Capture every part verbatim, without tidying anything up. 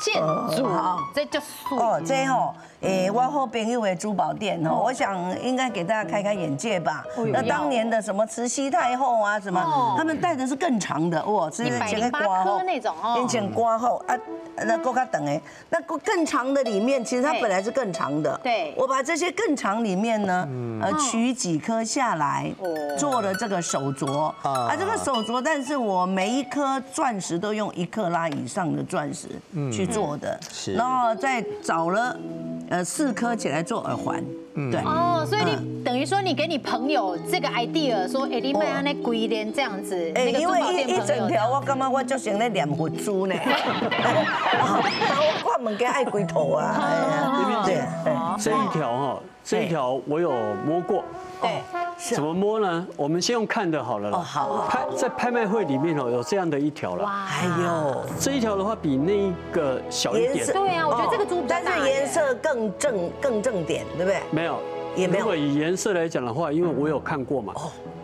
建筑，这叫素哦，这吼，诶，我好朋友的珠宝店哦，我想应该给大家开开眼界吧。那当年的什么慈禧太后啊，什么，他们戴的是更长的哦，是前刮后那种哦，变成刮后啊，那够他等哎，那更长的里面，其实它本来是更长的，对，我把这些更长里面呢，呃，取几颗下来，做了这个手镯啊，这个手镯，但是我每一颗钻石都用一克拉以上的钻石去做。 做的，然后再找了，呃，四颗起来做耳环，对。哦，所以你等于说你给你朋友这个 idea， 说哎，你买安那龟链这样子，哎，因为一一整条我感觉我就像那两佛珠呢，我我物件爱龟头啊，对。这一条哈，这一条我有摸过，对。怎么摸呢？我们先用看的好了啦。哦，好。拍在拍卖会里面哦，有这样的一条了。哇，哎呦，这一条的话比那个小一点。对啊，我觉得这个珠，但是颜色更正更正点，对不对？没有，也没有。如果以颜色来讲的话，因为我有看过嘛，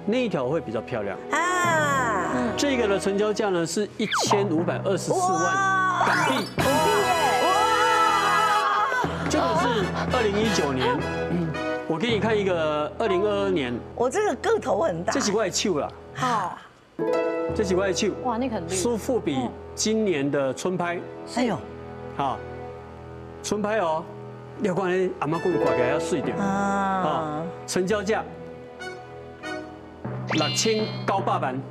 那一条会比较漂亮。啊，这个的成交价呢是一千五百二十四万港币。哇，这个是二零一九年。 我给你看一个二零二二年，我这个个头很大，这几块球啦，好，这几块球，哇，那很绿。苏富比今年的春拍，哎呦，好，春拍哦，要光那阿妈棍挂起来要碎点啊，成交价六千九百万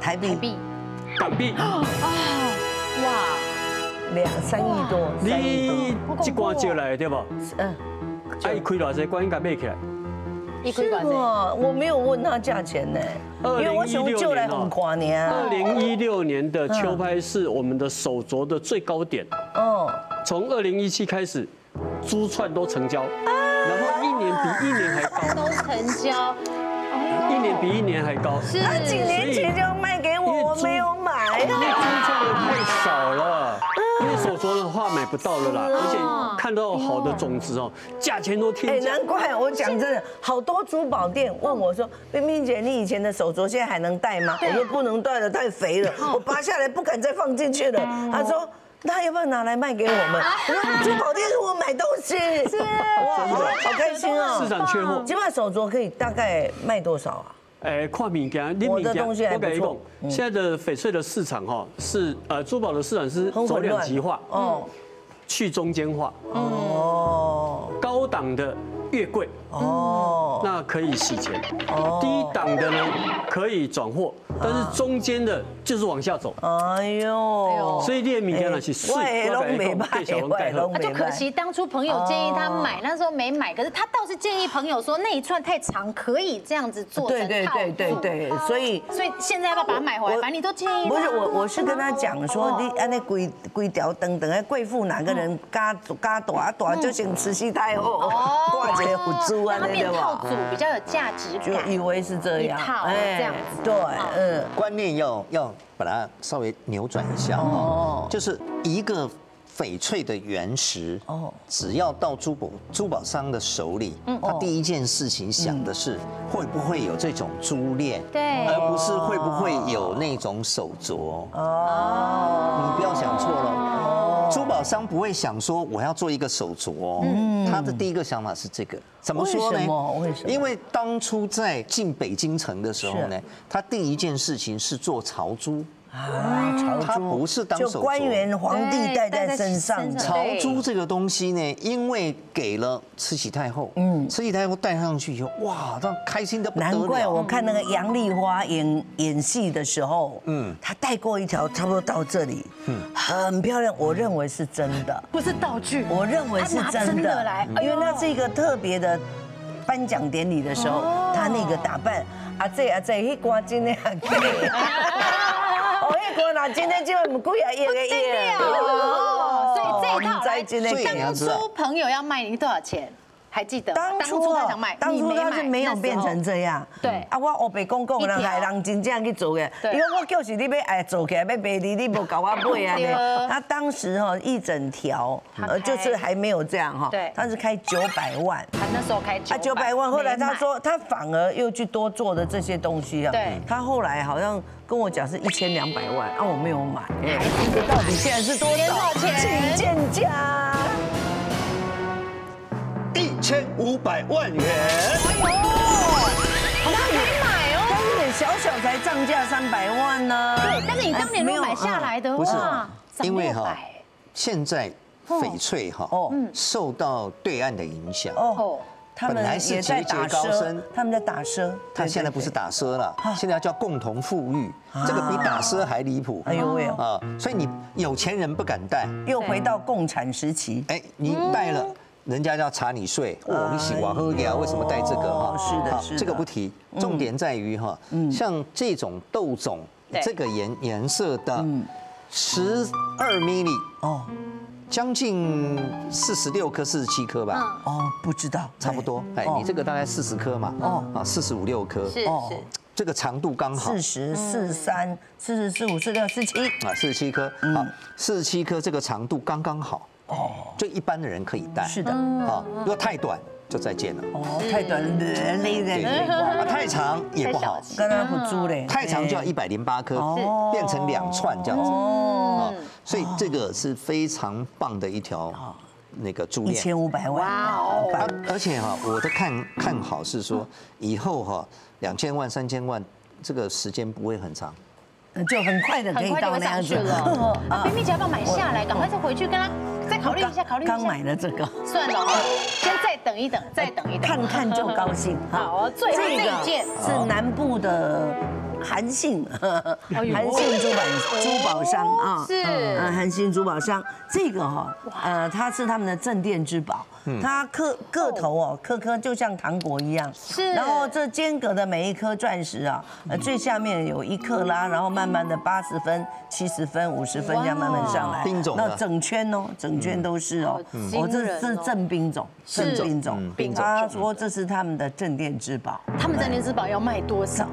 台币，港币，啊，哇，两三亿多，你这关借来对不？嗯。 啊，一开多少？观音敢卖起来？一开多少？我没有问他价钱呢，因为我想就来很夸年。二零一六年的秋拍是我们的手镯的最高点。哦。从二零一七开始，珠串都成交，然后一年比一年还高。都成交，一年比一年还高。是。他几年前就卖给我，我没有买。因为珠串太少了。 因为手镯的话买不到了啦，而且看到好的种子哦，价钱都天价。哎，难怪我讲真的，好多珠宝店问我说：“冰冰姐，你以前的手镯现在还能戴吗？”我说：“不能戴了，太肥了，我拔下来不敢再放进去了。”他说：“那要不要拿来卖给我们？”我说：“珠宝店跟我买东西，是哇，好开心哦！市场缺货，这把手镯可以大概卖多少啊？” 哎，看物件，你物件，我跟你讲，现在的翡翠的市场哈，是呃珠宝的市场是走两极化，哦，去中间化，哦，高档的越贵，哦，那可以洗钱，哦，低档的呢可以转货，但是中间的就是往下走，哎呦，所以这些物件呢是碎，我跟你讲，被小王带走，就可惜当初朋友建议他买，那时候没买，可是他倒是建议朋友说那一串太长，可以这样子做成套路，对对对对对，所以所以现在要不要把它买回来？反正你都建议，不是我我是跟他讲说，你按那规规条等等，贵妇哪个人加加大大就像慈禧太后。 挂一个佛珠啊，对吧？套组比较有价值感，就以为是这样，哎，这样子，对，嗯，观念要要把它稍微扭转一下哦，就是一个翡翠的原石哦，只要到珠宝珠宝商的手里，他第一件事情想的是会不会有这种珠链，对，而不是会不会有那种手镯哦，你不要想错了。 珠宝商不会想说我要做一个手镯，他的第一个想法是这个。怎么说呢？为什么？因为当初在进北京城的时候呢，他第一件事情是做朝珠啊，他不是当手镯。就官员皇帝戴在身上。朝珠这个东西呢，因为给了慈禧太后，嗯，慈禧太后戴上去以后，哇，她开心的不得了。难怪我看那个杨丽花演演戏的时候，嗯，她戴过一条，差不多到这里。 很漂亮，我认为是真的，不是道具。我认为是真的来，因为那是一个特别的颁奖典礼的时候，他那个打扮啊，这啊这，迄挂真的很贵，哦，迄挂那真的就唔贵啊，一个一个。所以这一套来，当初朋友要卖您多少钱？ 还记得当初他想买，当初他是没有变成这样。对啊，我黑白公公人害人真正去做嘅，因为我就是你要哎做起来要卖你，你无搞我买啊呢。他当时哈一整条，呃就是还没有这样哈，他是开九百万，他那时候开啊九百万，后来他说他反而又去多做的这些东西啊，他后来好像跟我讲是一千两百万，啊我没有买，到底现在是多少钱？千五百万元。哎呦，那可以买哦！当年小小才涨价三百万呢。对，但是你当年没有买下来的话，因为哈，现在翡翠哈受到对岸的影响。 他们也在打奢，他们在打奢，他现在不是打奢了，现在要叫共同富裕，这个比打奢还离谱。哎呦喂啊！所以你有钱人不敢贷，又回到共产时期。哎，你贷了，人家要查你税，哦，你洗瓦赫呀，为什么贷这个哈？是的，是的，这个不提，重点在于哈，像这种豆种，这个颜颜色的，十二 millimeter 哦。 将近四十六颗、四十七颗吧。哦，不知道，差不多。哎，你这个大概四十颗嘛。哦，啊，四十五六颗。是是。这个长度刚好。四十四三、四十四五、四六、四七。啊，四十七颗。好，四十七颗这个长度刚刚好。哦。就一般的人可以戴。是的。啊，如果太短就再见了。哦，太短了，累人。啊，太长也不好。刚刚不租嘞。太长就要一百零八颗，变成两串这样子。哦。 所以这个是非常棒的一条那个珠链，一千五百万，哇！而且哈，我的看看好是说以后哈，两千万、三千万，这个时间不会很长，就很快的可以到那样子了。啊，冰冰姐要不要买下来？赶快再回去跟他再考虑一下，考虑一下。刚买了这个，算了哈，先再等一等，再等一等，看看就高兴。好，最后一件是南部的。 韩信，韩信珠宝珠宝商啊，是啊，韩信珠宝商这个哈，呃，它是他们的镇店之宝，它颗个头哦，颗颗就像糖果一样，是。然后这间隔的每一颗钻石啊，呃，最下面有一克拉，然后慢慢的八十分、七十分、五十分这样慢慢上来，冰种。那整圈哦，整圈都是哦，哦，这是正冰种，正冰种，冰种。他说这是他们的镇店之宝，他们镇店之宝要卖多少？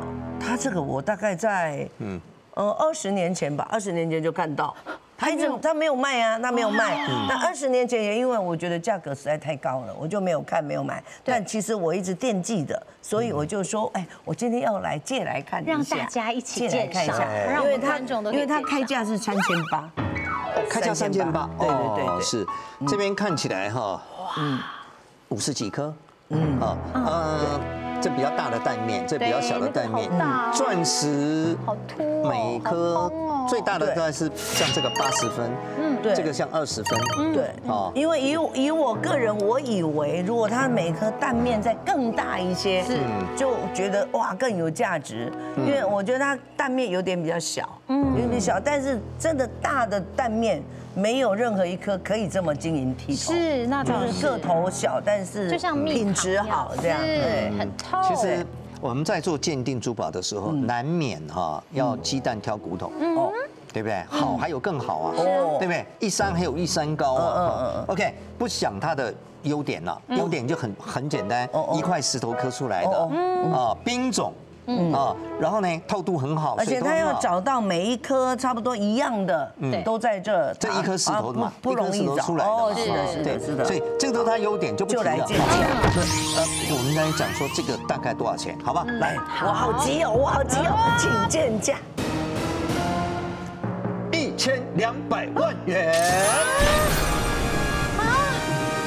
他这个我大概在，嗯，呃，二十年前吧，二十年前就看到，他一直他没有卖啊，他没有卖。那二十年前也因为我觉得价格实在太高了，我就没有看，没有买。但其实我一直惦记的，所以我就说，哎，我今天要来借来看一下，让大家一起借来看一下，因为他因为他开价是三千八，开价三千八，对对对，是这边看起来哈，嗯，五十几颗，嗯啊，呃。 这比较大的蛋面，这比较小的蛋面。钻石好凸，每颗最大的大概是像这个八十分，嗯，对，这个像二十分，对，哦，因为以以我个人，我以为如果它每颗蛋面再更大一些，是，就觉得哇更有价值，因为我觉得它蛋面有点比较小，嗯，有点小，但是真的大的蛋面。 没有任何一颗可以这么晶莹剔透，是，那就是个头小，但是就像品质好这样，对，很透。其实我们在做鉴定珠宝的时候，难免哈要鸡蛋挑骨头，哦，对不对？好还有更好啊，对不对？一山还有一山高啊 ，OK， 不想它的优点了，优点就很很简单，一块石头刻出来的啊，冰种。 嗯啊，然后呢，透度很好，而且他要找到每一颗差不多一样的，都在这这一颗石头嘛，不容易找出来的，是的，是的，是的。所以这个都它优点就不提了。呃，我们刚才讲说这个大概多少钱，好吧？来，我好急哦，我好急哦，请见价，一千两百万元。啊？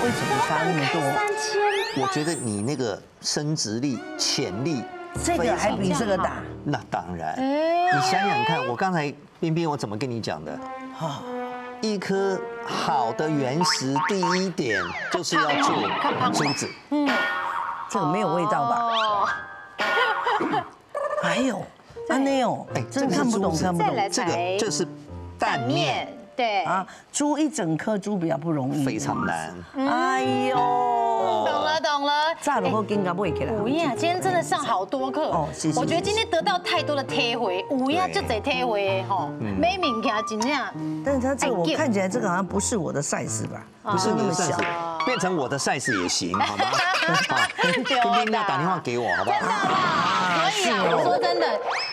为什么差那么多？我觉得你那个升值力、潜力。 这个还比这个大，那当然。你想想看，我刚才彬彬我怎么跟你讲的？哈，一颗好的原石，第一点就是要做珠子。嗯，这个没有味道吧？还有，啊没有，哎，真看不懂，看不懂。这个这是蛋面，对啊，珠一整颗珠比较不容易，非常难。哎呦。 懂了懂了，炸了后更加不会起来。五爷今天真的上好多课，我觉得今天得到太多的体会。五爷就得体会吼，没名气真正。但是他这个我看起来这个好像不是我的 size 吧？不是那么小，变成我的 size 也行，好吗？彬彬要打电话给我，好不好？可以啊，我说真的，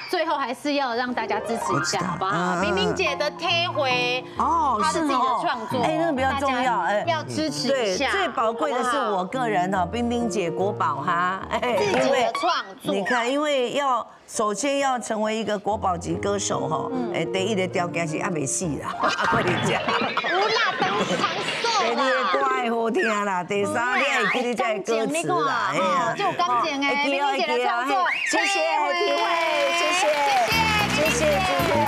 最后还是要让大家支持一下，好不好？彬彬姐的体会，哦，她的自己的创动作，哎，那个比较重要，哎，要支持一下。对，最宝贵的是我个人哦，冰冰姐、国宝哈，哎，自己的创作。你看，因为要首先要成为一个国宝级歌手哈，哎，第一个条件是阿没戏啦，阿快点讲。无啦，等长寿啦。第二个歌爱好听啦，第三你爱听你这歌词啦，哎呀，就钢琴哎，冰冰姐的创作，谢谢评委，谢谢，谢谢，谢谢。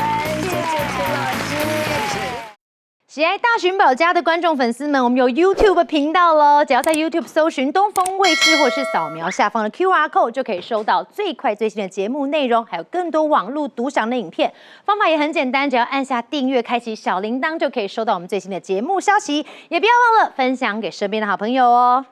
喜爱大寻宝家的观众粉丝们，我们有 YouTube 频道喽！只要在 YouTube 搜寻东风卫视，或是扫描下方的 Q R code， 就可以收到最快最新的节目内容，还有更多网络独享的影片。方法也很简单，只要按下订阅，开启小铃铛，就可以收到我们最新的节目消息。也不要忘了分享给身边的好朋友哦。